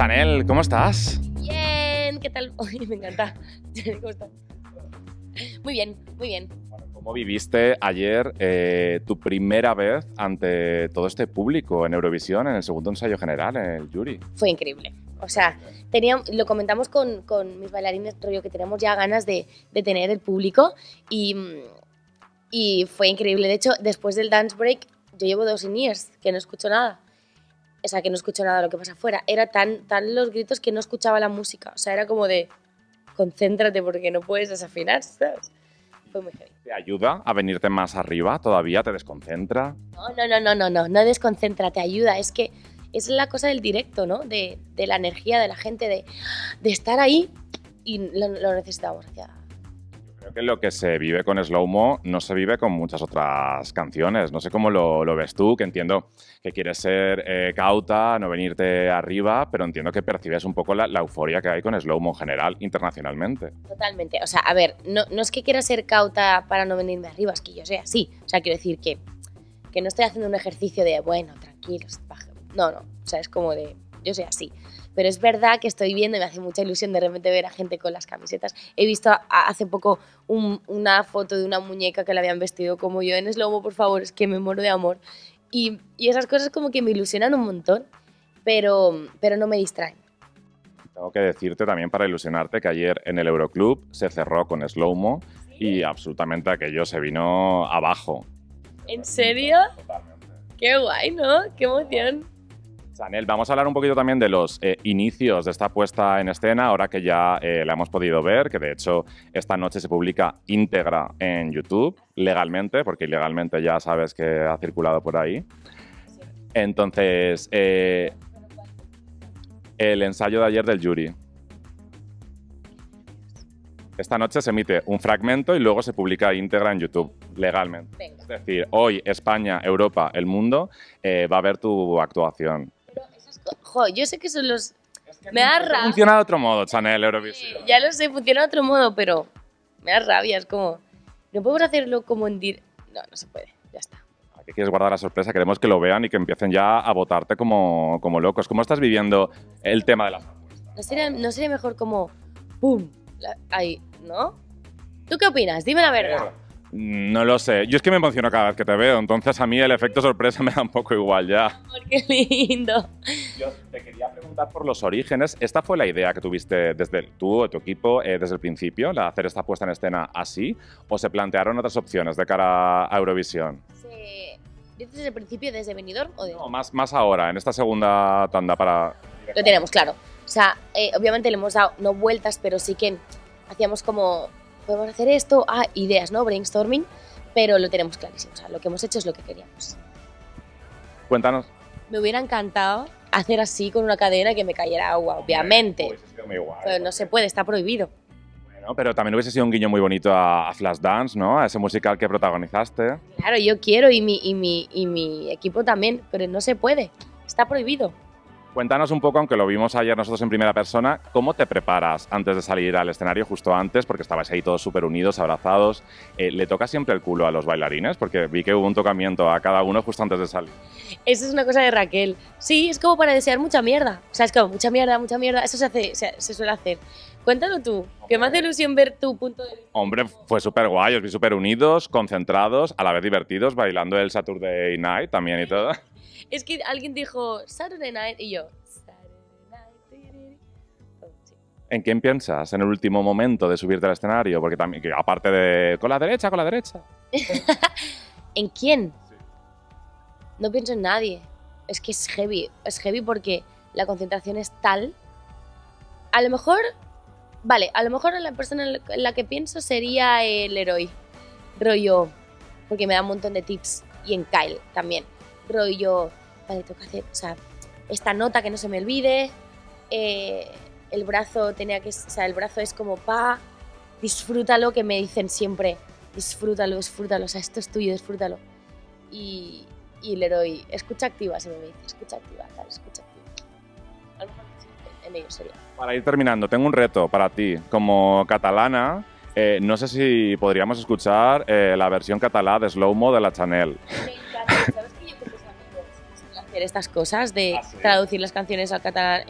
Chanel, ¿cómo estás? Bien, ¿qué tal? Ay, me encanta. ¿Cómo estás? Muy bien, muy bien. Bueno, ¿cómo viviste ayer tu primera vez ante todo este público en Eurovisión, en el segundo ensayo general, en el jury? Fue increíble. O sea, lo comentamos con mis bailarines, rollo, que tenemos ya ganas de tener el público y fue increíble. De hecho, después del dance break, yo llevo 2 in-ears que no escucho nada. O sea, que no escucho nada de lo que pasa afuera. Era tan los gritos que no escuchaba la música. O sea, era como de, concéntrate porque no puedes desafinar, ¿sabes? Fue muy heavy. ¿Te ayuda a venirte más arriba todavía? ¿Te desconcentra? No desconcentra, te ayuda. Es que es la cosa del directo, ¿no? De la energía de la gente, de estar ahí y lo necesitamos. Yo creo que lo que se vive con Slow Mo no se vive con muchas otras canciones. No sé cómo lo ves tú, que entiendo que quieres ser cauta, no venirte arriba, pero entiendo que percibes un poco la euforia que hay con Slow Mo en general, internacionalmente. Totalmente. O sea, a ver, no es que quiera ser cauta para no venirme arriba, es que yo sea así. O sea, quiero decir que no estoy haciendo un ejercicio de, bueno, tranquilos, baja. No, o sea, es como de, yo soy así. Pero es verdad que estoy viendo y me hace mucha ilusión de repente ver a gente con las camisetas. He visto hace poco una foto de una muñeca que la habían vestido como yo en Slow Mo, por favor, es que me muero de amor. Y esas cosas como que me ilusionan un montón, pero no me distraen. Tengo que decirte también, para ilusionarte, que ayer en el Euroclub se cerró con Slow Mo. ¿Sí? Y absolutamente aquello se vino abajo. ¿En serio? Totalmente. Qué guay, ¿no? Qué emoción. Chanel, vamos a hablar un poquito también de los inicios de esta puesta en escena, ahora que ya la hemos podido ver, que de hecho esta noche se publica íntegra en YouTube, legalmente, porque ilegalmente ya sabes que ha circulado por ahí. Entonces, el ensayo de ayer del jury. Esta noche se emite un fragmento y luego se publica íntegra en YouTube, legalmente. Venga. Es decir, hoy España, Europa, el mundo va a ver tu actuación. Pero eso es, yo sé que son los... Es que me da rabia. Funciona de otro modo, Chanel, Eurovisión. Ya lo sé, funciona de otro modo, pero me da rabia. Es como, no podemos hacerlo como en directo. No se puede, ya está. Aquí quieres guardar la sorpresa, queremos que lo vean y que empiecen ya a votarte como locos. ¿Cómo estás viviendo el tema de la propuesta? ¿No sería mejor como... ¡Pum! Ahí, ¿no? ¿Tú qué opinas? Dime la verdad. No lo sé. Yo es que me emociono cada vez que te veo, entonces a mí el efecto sorpresa me da un poco igual ya. ¡Qué lindo! Yo te quería preguntar por los orígenes. ¿Esta fue la idea que tuviste desde tú o tu equipo desde el principio, la de hacer esta puesta en escena así? ¿O se plantearon otras opciones de cara a Eurovisión? ¿Desde el principio, desde Benidorm? No, más ahora, en esta segunda tanda para... Lo tenemos, claro. O sea, obviamente le hemos dado, no vueltas, pero sí que hacíamos como, podemos hacer esto, ideas, ¿no? Brainstorming, pero lo tenemos clarísimo. O sea, lo que hemos hecho es lo que queríamos. Cuéntanos. Me hubiera encantado hacer así con una cadena que me cayera agua, obviamente. Pues, es que muy guay, pero no se puede, está prohibido. Bueno, pero también hubiese sido un guiño muy bonito a Flashdance, ¿no? A ese musical que protagonizaste. Claro, yo quiero y mi equipo también, pero no se puede, está prohibido. Cuéntanos un poco, aunque lo vimos ayer nosotros en primera persona, ¿cómo te preparas antes de salir al escenario, justo antes? Porque estabais ahí todos súper unidos, abrazados. ¿Le toca siempre el culo a los bailarines? Porque vi que hubo un tocamiento a cada uno justo antes de salir. Eso es una cosa de Raquel. Sí, es como para desear mucha mierda. O sea, es como mucha mierda. Eso se suele hacer. Cuéntalo tú, que me hace ilusión ver tu punto de vista. Hombre, fue súper guay. Os vi súper unidos, concentrados, a la vez divertidos, bailando el Saturday Night también y todo. Es que alguien dijo Saturday Night y yo Saturday Night. ¿En quién piensas en el último momento de subirte al escenario? Porque también, que aparte de con la derecha. ¿En quién? Sí. No pienso en nadie. Es que es heavy porque la concentración es tal. A lo mejor, vale, a lo mejor la persona en la que pienso sería el héroe. Rollo, porque me da un montón de tips, y en Kyle también. Rollo, vale, tengo que hacer, o sea, esta nota que no se me olvide, el brazo tenía que, o sea, el brazo es como, disfrútalo, que me dicen siempre, disfrútalo, o sea, esto es tuyo, disfrútalo. Y el héroe, escucha activa, se me dice, escucha activa. A lo mejor en ello sería. Para ir terminando, tengo un reto para ti, como catalana. No sé si podríamos escuchar la versión catalá de Slow Mo de la Chanel. Me encanta, ¿sabes? Hacer estas cosas de traducir las canciones al catalán.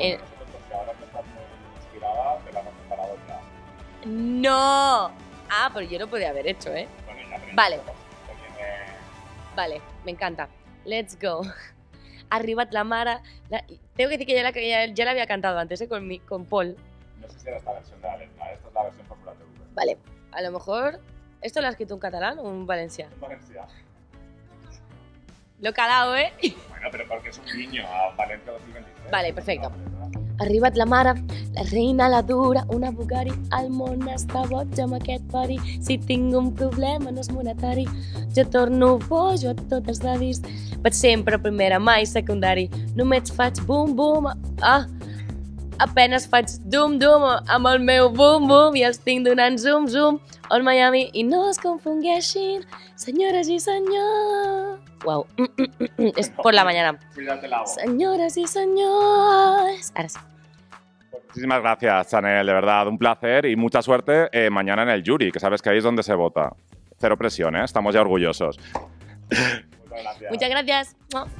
¡No! Ah, pero yo lo podía haber hecho, ¿eh? Bueno, vale. Vale, me encanta. Let's go. Arriba la Mara. Tengo que decir que ya la había cantado antes, ¿eh? Con Paul. No sé si era esta versión de Alemania. Esta es la versión popular de Google. Vale. A lo mejor... ¿Esto lo ha escrito un catalán o un valenciano? Un valenciano. Lo he calado, ¿eh? Bueno, pero porque es un guiño a Valencia 2023. Vale, perfecto. Arriba't la mare, la reina la dura, una Bugatti, el món està boig amb aquest pari. Si tinc un problema no és monetari, jo torno boig a tot els dadis. Vaig sempre a primera, mai secundari, només faig boom boom, ah, apenas faig dum dum amb el meu boom boom i els tinc donant zoom zoom al Miami i no es confongueixin, senyores i senyors. Wow, es por la mañana. Cuídate la voz. Señoras y señores. Ahora sí. Muchísimas gracias, Chanel, de verdad, un placer y mucha suerte mañana en el jury, que sabes que ahí es donde se vota. Cero presión, ¿eh? Estamos ya orgullosos. Muchas gracias. Muchas gracias.